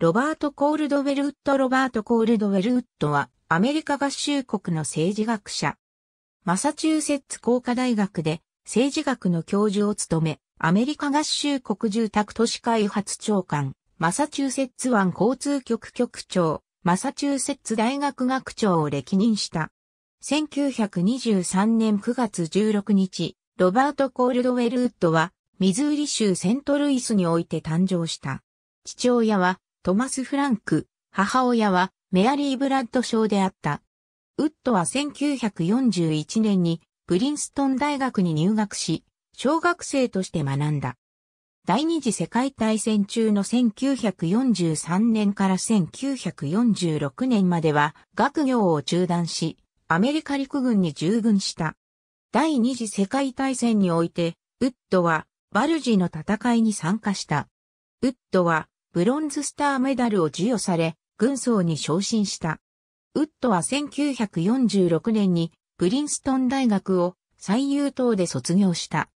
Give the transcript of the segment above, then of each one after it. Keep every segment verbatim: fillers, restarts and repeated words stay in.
ロバート・コールドウェルウッド・ロバート・コールドウェルウッドは、アメリカ合衆国の政治学者。マサチューセッツ工科大学で、政治学の教授を務め、アメリカ合衆国住宅都市開発長官、マサチューセッツ湾交通局局長、マサチューセッツ大学学長を歴任した。せんきゅうひゃくにじゅうさんねんくがつじゅうろくにち、ロバート・コールドウェルウッドは、ミズーリ州セントルイスにおいて誕生した。父親は、トマス・フランク、母親は、メアリー・ブラッドショーであった。ウッドはせんきゅうひゃくよんじゅういちねんに、プリンストン大学に入学し、小学生として学んだ。第二次世界大戦中のせんきゅうひゃくよんじゅうさんねんからせんきゅうひゃくよんじゅうろくねんまでは、学業を中断し、アメリカ陸軍に従軍した。第二次世界大戦において、ウッドは、バルジの戦いに参加した。ウッドは、ブロンズスターメダルを授与され、軍曹に昇進した。ウッドはせんきゅうひゃくよんじゅうろくねんに、プリンストン大学を最優等で卒業した。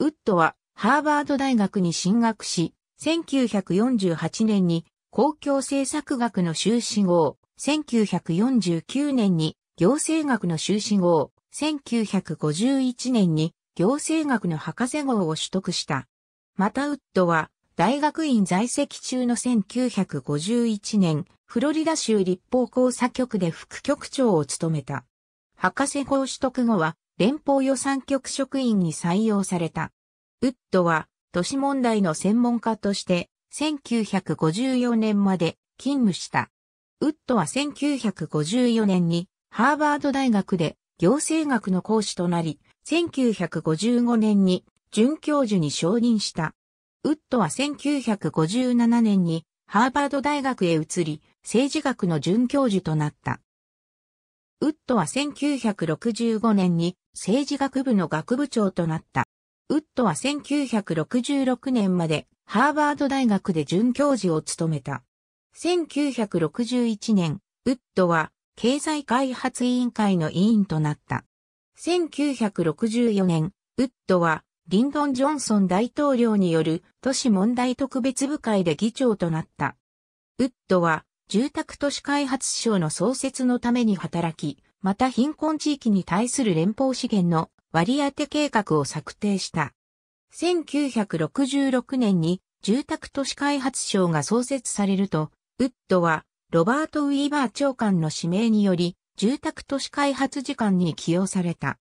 ウッドは、ハーバード大学に進学し、せんきゅうひゃくよんじゅうはちねんに、公共政策学の修士号を、せんきゅうひゃくよんじゅうきゅうねんに、行政学の修士号を、せんきゅうひゃくごじゅういちねんに行政学の博士号を取得した。またウッドは大学院在籍中のせんきゅうひゃくごじゅういちねん、フロリダ州立邦交差局で副局長を務めた。博士号取得後は連邦予算局職員に採用された。ウッドは都市問題の専門家としてせんきゅうひゃくごじゅうよねんまで勤務した。ウッドはせんきゅうひゃくごじゅうよねんにハーバード大学で行政学の講師となり、せんきゅうひゃくごじゅうごねんに准教授に昇任した。ウッドはせんきゅうひゃくごじゅうななねんにハーバード大学へ移り、政治学の准教授となった。ウッドはせんきゅうひゃくろくじゅうごねんに政治学部の学部長となった。ウッドはせんきゅうひゃくろくじゅうろくねんまでハーバード大学で准教授を務めた。せんきゅうひゃくろくじゅういちねん、ウッドは経済開発委員会の委員となった。せんきゅうひゃくろくじゅうよねん、ウッドはリンドン・ジョンソン大統領による都市問題特別部会で議長となった。ウッドは住宅都市開発省の創設のために働き、また貧困地域に対する連邦資源の割り当て計画を策定した。せんきゅうひゃくろくじゅうろくねんに住宅都市開発省が創設されると、ウッドはロバート・ウィーバー長官の指名により、住宅都市開発次官に起用された。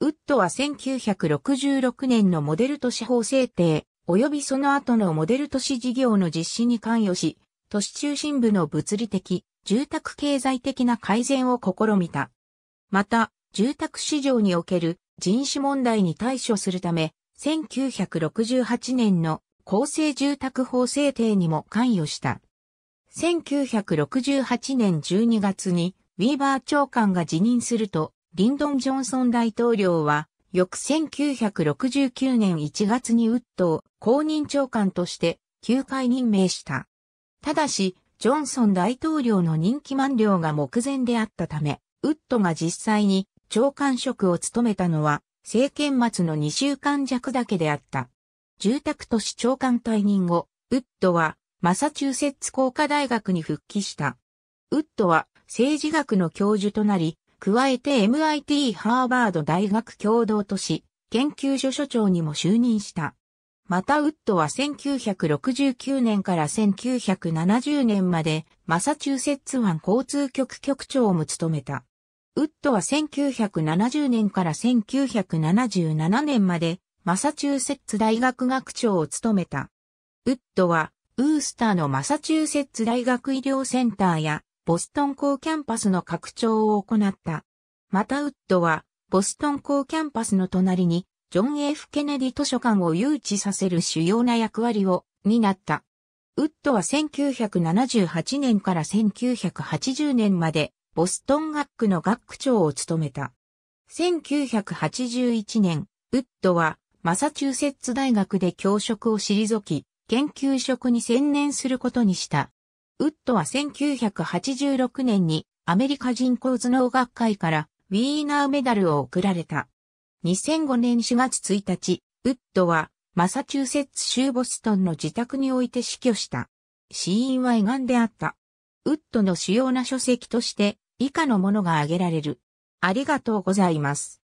ウッドはせんきゅうひゃくろくじゅうろくねんのモデル都市法制定、及びその後のモデル都市事業の実施に関与し、都市中心部の物理的、住宅経済的な改善を試みた。また、住宅市場における人種問題に対処するため、せんきゅうひゃくろくじゅうはちねんの公正住宅法制定にも関与した。せんきゅうひゃくろくじゅうはちねんじゅうにがつにウィーバー長官が辞任すると、リンドン・ジョンソン大統領は、翌せんきゅうひゃくろくじゅうきゅうねんいちがつにウッドを公認長官としてきゅうかい任命した。ただし、ジョンソン大統領の任期満了が目前であったため、ウッドが実際に長官職を務めたのは、政権末のにしゅうかんじゃくだけであった。住宅都市長官退任後、ウッドは、マサチューセッツ工科大学に復帰した。ウッドは政治学の教授となり、加えて エムアイティー ハーバード大学共同都市研究所所長にも就任した。またウッドはせんきゅうひゃくろくじゅうきゅうねんからせんきゅうひゃくななじゅうねんまでマサチューセッツ湾交通局局長も務めた。ウッドはせんきゅうひゃくななじゅうねんからせんきゅうひゃくななじゅうななねんまでマサチューセッツ大学学長を務めた。ウッドはウースターのマサチューセッツ大学医療センターやボストン校キャンパスの拡張を行った。またウッドはボストン校キャンパスの隣にジョン・エフ・ケネディ図書館を誘致させる主要な役割を担った。ウッドはせんきゅうひゃくななじゅうはちねんからせんきゅうひゃくはちじゅうねんまでボストン学区の学区長を務めた。せんきゅうひゃくはちじゅういちねん、ウッドはマサチューセッツ大学で教職を退き、研究職に専念することにした。ウッドはせんきゅうひゃくはちじゅうろくねんにアメリカ人工頭脳学会からウィーナーメダルを贈られた。にせんごねんしがつついたち、ウッドはマサチューセッツ州ボストンの自宅において死去した。死因は胃がんであった。ウッドの主要な書籍として以下のものが挙げられる。ありがとうございます。